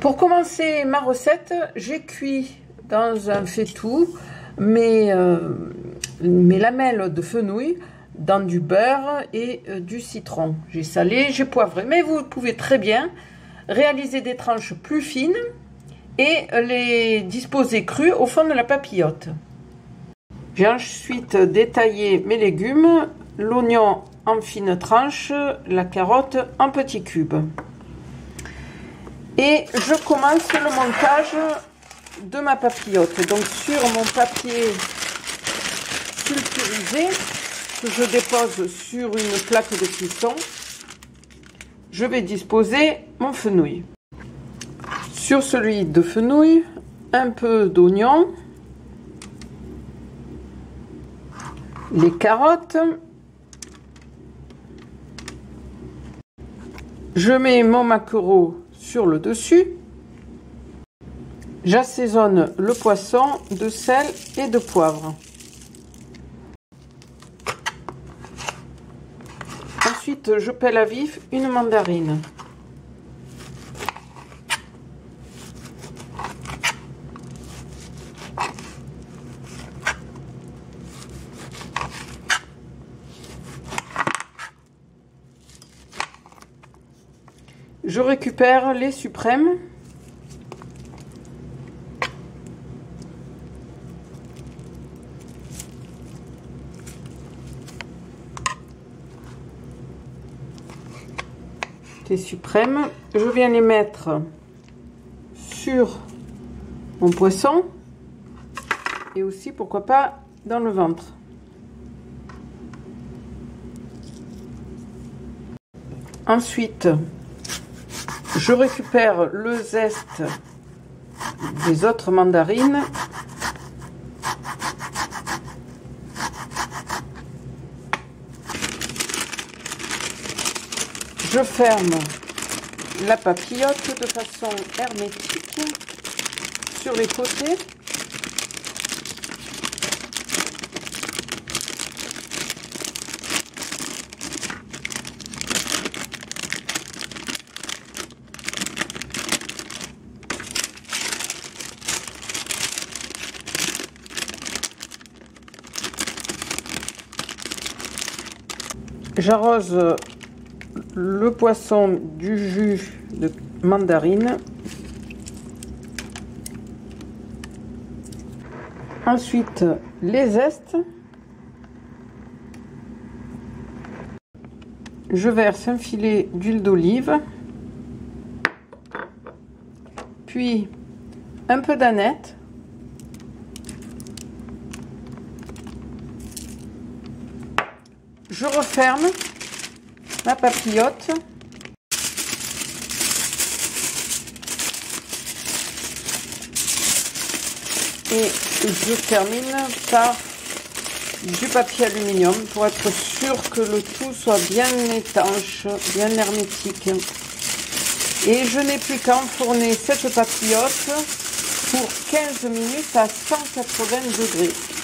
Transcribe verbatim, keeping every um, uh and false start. Pour commencer ma recette, j'ai cuit dans un faitout mes, euh, mes lamelles de fenouil dans du beurre et euh, du citron. J'ai salé, j'ai poivré, mais vous pouvez très bien réaliser des tranches plus fines et les disposer crues au fond de la papillote. J'ai ensuite détaillé mes légumes, l'oignon en fines tranches, la carotte en petits cubes. Et je commence le montage de ma papillote. Donc sur mon papier sulfurisé que je dépose sur une plaque de cuisson, je vais disposer mon fenouil. Sur celui de fenouil, un peu d'oignon, les carottes. Je mets mon maquereau sur le dessus. J'assaisonne le poisson de sel et de poivre. Ensuite, je pèle à vif une mandarine. Je récupère les suprêmes. Les suprêmes, je viens les mettre sur mon poisson et aussi, pourquoi pas, dans le ventre. Ensuite, je récupère le zeste des autres mandarines. Je ferme la papillote de façon hermétique sur les côtés. J'arrose le poisson du jus de mandarine. Ensuite, les zestes. Je verse un filet d'huile d'olive, puis un peu d'aneth. Je referme ma papillote. Et je termine par du papier aluminium pour être sûr que le tout soit bien étanche, bien hermétique. Et je n'ai plus qu'à enfourner cette papillote pour quinze minutes à cent quatre-vingts degrés.